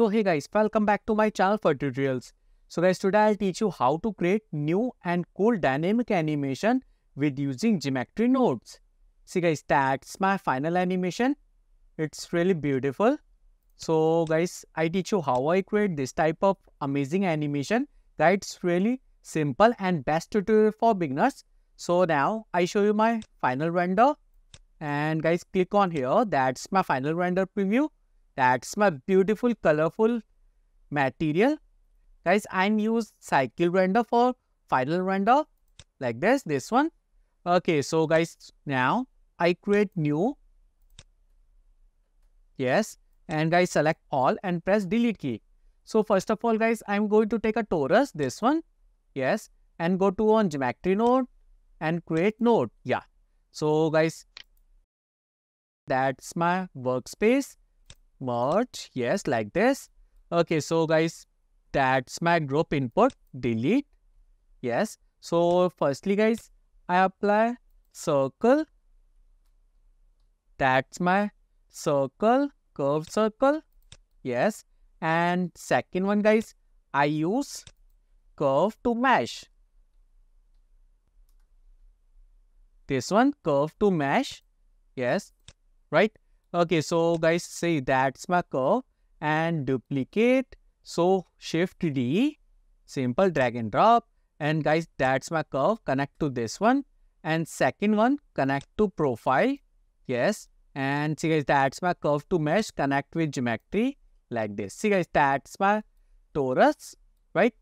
So hey guys, welcome back to my channel for tutorials. So guys, today I'll teach you how to create new and cool dynamic animation with using geometry nodes. See guys, that's my final animation. It's really beautiful. So guys, I teach you how I create this type of amazing animation. That's really simple and best tutorial for beginners. So now I show you my final render. And guys, click on here. That's my final render preview. That's my beautiful colorful material. Guys, I'm use cycle render for final render like this one. Okay, so guys, now I create new. Yes, and guys, select all and press delete key. So first of all guys, I'm going to take a torus, this one. Yes, and go to on geometry node and create node. Yeah, so guys, that's my workspace. Merge, yes, like this. Okay, so guys, that's my group input, delete. Yes, so firstly guys, I apply circle. That's my circle, curved circle. Yes, and second one guys, I use curve to mesh. This one, curve to mesh. Yes, right. Okay, so guys, see, that's my curve and duplicate. So shift D, simple drag and drop. And guys, that's my curve, connect to this one. And second one, connect to profile. Yes, and see guys, that's my curve to mesh, connect with geometry like this. See guys, that's my torus, right?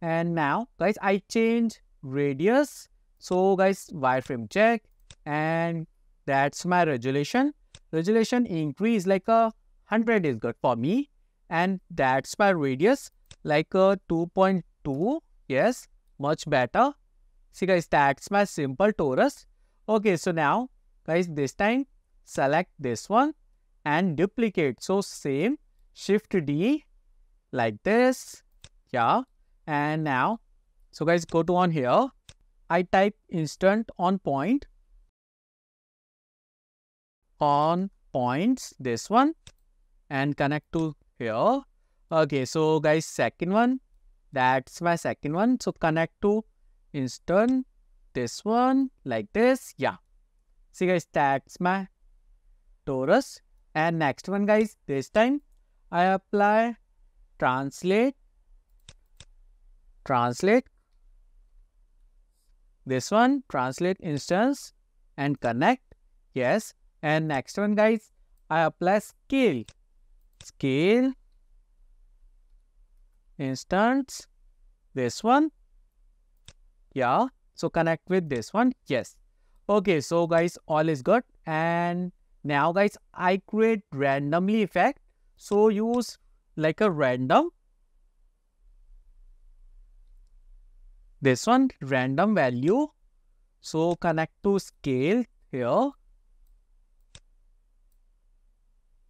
And now guys, I change radius. So guys, wireframe check. And that's my resolution. Resolution increase like 100 is good for me, and that's my radius like 2.2. Yes, much better. See guys, that's my simple torus. Okay, so now guys, this time select this one and duplicate. So same, shift D like this. Yeah, and now so guys, go to on here, I type instant on point. On points, this one, and connect to here. Okay, so guys, second one, that's my second one. So connect to instant, this one, like this. Yeah, see guys, that's my torus. And next one guys, this time I apply translate this one, translate instance, and connect. Yes. And next one guys, I apply scale, instance, this one. Yeah, so connect with this one. Yes. Okay, so guys, all is good. And now guys, I create randomly effect. So use like a random, this one, random value. So connect to scale here.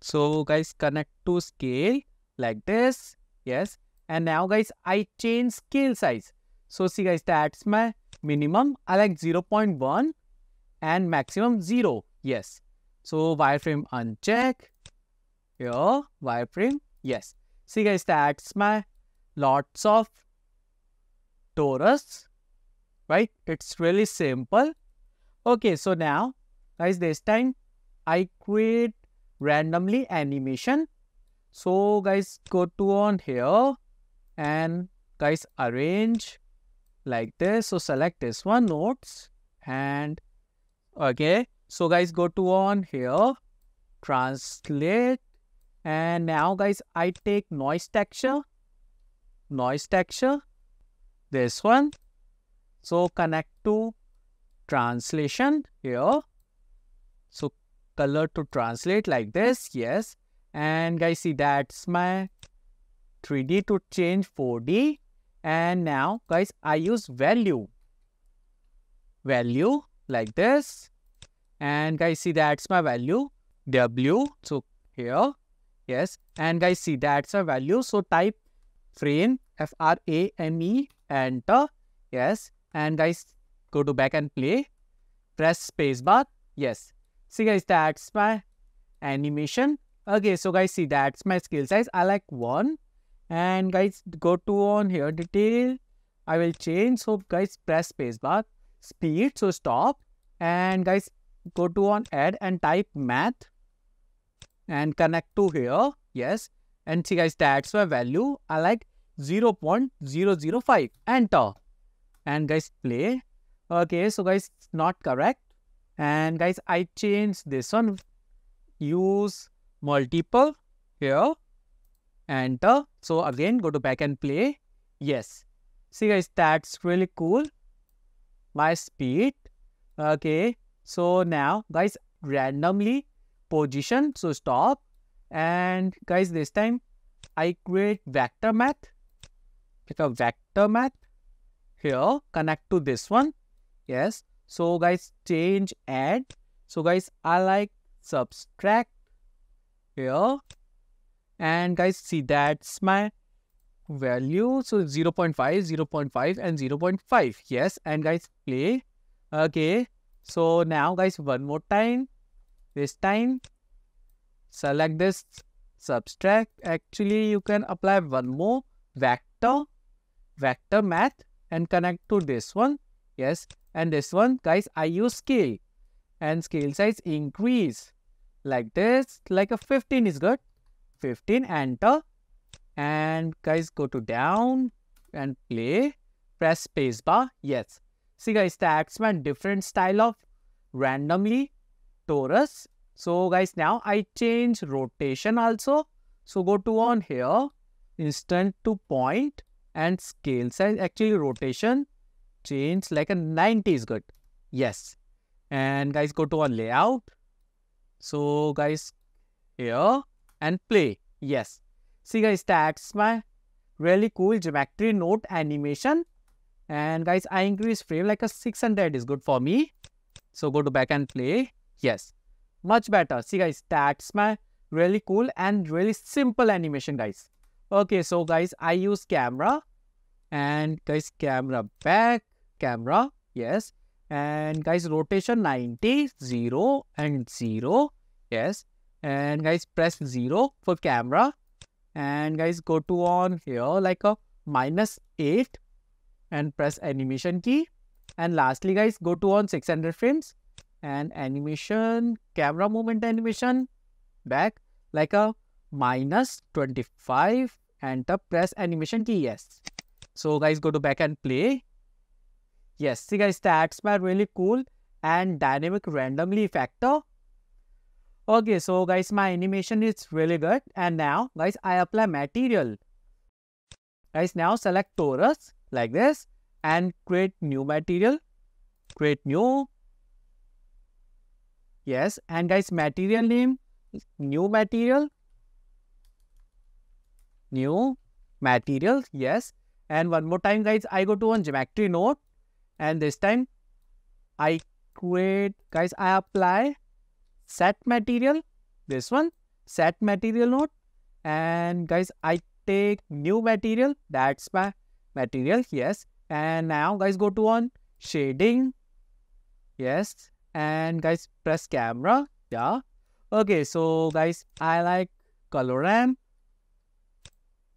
So guys, connect to scale like this. Yes, and now guys, I change scale size. So see guys, that's my minimum, I like 0.1 and maximum 0. Yes, so wireframe uncheck here, wireframe. Yes, see guys, that's my lots of torus, right? It's really simple. Okay, so now guys, this time I create randomly animation. So guys, go to on here and guys, arrange like this. So select this one, nodes, and okay, so guys, go to on here, translate, and now guys, I take noise texture, this one. So connect to translation here. So color to translate like this. Yes, and guys, see, that's my 3D to change 4D. And now guys, I use value like this. And guys, see, that's my value, W. So here, yes, and guys, see, that's a value. So type frame, F-R-A-M-E, enter. Yes, and guys, go to back and play, press spacebar. Yes. See guys, that's my animation. Okay, so guys, see, that's my scale size. I like 1. And guys, go to on here, detail. I will change. So guys, press spacebar. Speed, so stop. And guys, go to on add and type math. And connect to here. Yes. And see guys, that's my value. I like 0.005. Enter. And guys, play. Okay, so guys, it's not correct. And guys, I change this one. Use multiple here. Enter. So again, go to back and play. Yes. See guys, that's really cool. My speed. Okay. So now guys, randomly position. So stop. And guys, this time I create vector math. Click on vector math. Here, connect to this one. Yes. So guys, change add. So guys, I like subtract here. And guys, see, that's my value. So 0.5, 0.5 and 0.5. Yes. And guys, play. Okay. So now guys, one more time. This time, select this subtract. Actually, you can apply one more vector. Vector math. And connect to this one. Yes. And this one, guys, I use scale. And scale size increase. Like this. Like a 15 is good. 15. Enter. And guys, go to down. And play. Press spacebar. Yes. See guys, that's my different style of randomly torus. So guys, now I change rotation also. So go to on here. Instant to point. And scale size, actually rotation change like a 90 is good. Yes. And guys, go to our layout. So guys, here and play. Yes. See guys, that's my really cool geometry node animation. And guys, I increase frame like a 600 is good for me. So go to back and play. Yes. Much better. See guys, that's my really cool and really simple animation, guys. Okay, so guys, I use camera and guys, camera back, camera, yes. And guys, rotation 90, 0 and 0, yes. And guys, press 0 for camera. And guys, go to on here like a -8 and press animation key. And lastly, guys, go to on 600 frames and animation, camera movement animation, back like a -25. Enter, press animation key. Yes. So guys, go to back and play. Yes. See guys, that's my really cool and dynamic randomly factor. Okay, so guys, my animation is really good. And now guys, I apply material. Guys, now select torus like this and create new material. Create new. Yes. And guys, material name, new material. New material, yes. And one more time, guys, I go to on geometry node. And this time, I create, guys, I apply set material. This one, set material node. And guys, I take new material. That's my material, yes. And now, guys, go to on shading. Yes. And guys, press camera. Yeah. Okay, so guys, I like color ramp.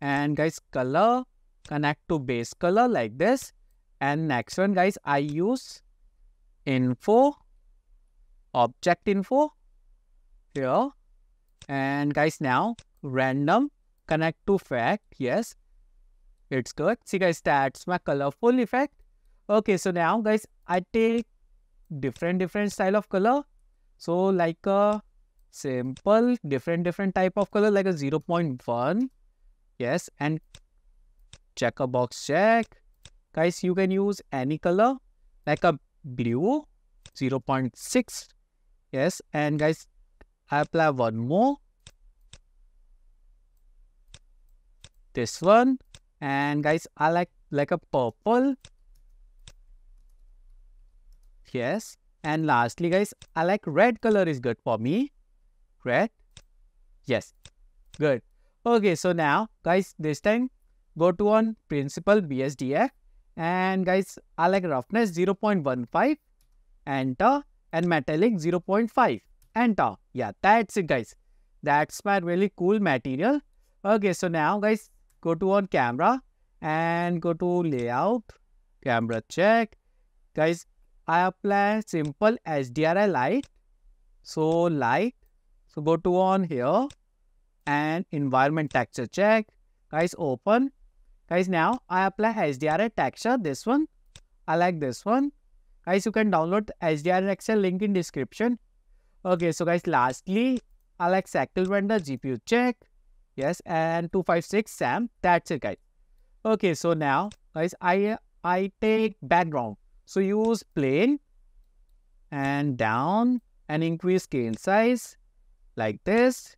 And guys, color, connect to base color like this. And next one, guys, I use info, object info here. And guys, now random, connect to fact. Yes, it's good. See guys, that's my colorful effect. Okay, so now guys, I take different style of color. So like a simple, different type of color, like a 0.1. Yes, and check a box check. Guys, you can use any color like a blue, 0.6. Yes, and guys, I apply one more. This one. And guys, I like a purple. Yes. And lastly, guys, I like red color is good for me. Red. Yes. Good. Okay, so now, guys, this time, go to on principal BSDF. And guys, I like roughness 0.15. Enter. And metallic 0.5. Enter. Yeah, that's it, guys. That's my really cool material. Okay, so now guys, go to on camera and go to layout, camera check. Guys, I apply simple HDRI light. So light, so go to on here and environment texture check. Guys, open. Guys, now I apply HDRI texture, this one. I like this one. Guys, you can download HDRI texture link in description. Okay, so guys, lastly, I like Sectal Render, GPU check. Yes, and 256 SAM. That's it, guys. Okay, so now, guys, I take background. So use plane and down and increase scale size like this.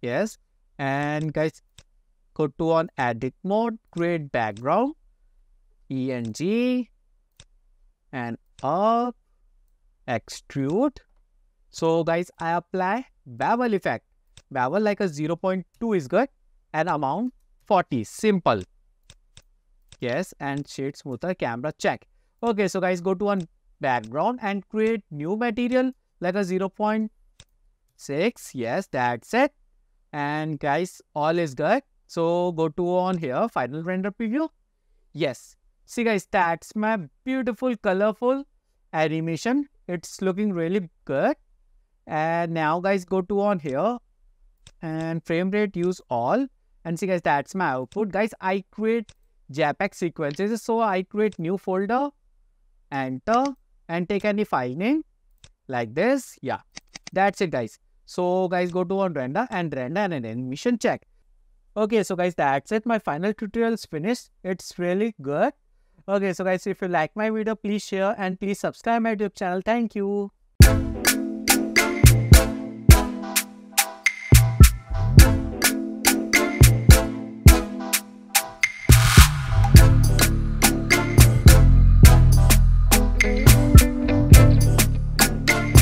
Yes, and guys, go to on edit mode, create background, ENG, and up, extrude. So guys, I apply bevel effect. Bevel like a 0.2 is good, and amount 40, simple. Yes, and shade smoother, camera check. Okay, so guys, go to one background and create new material like a 0.6. Yes, that's it. And guys, all is good. So go to on here, final render preview. Yes. See guys, that's my beautiful, colorful animation. It's looking really good. And now guys, go to on here and frame rate use all. And see guys, that's my output. Guys, I create JPEG sequences. So I create new folder, enter, and take any file name like this. Yeah, that's it guys. So guys, go to on render and animation check. Okay, so guys, that's it. My final tutorial is finished. It's really good. Okay, so guys, if you like my video, please share and please subscribe my YouTube channel. Thank you.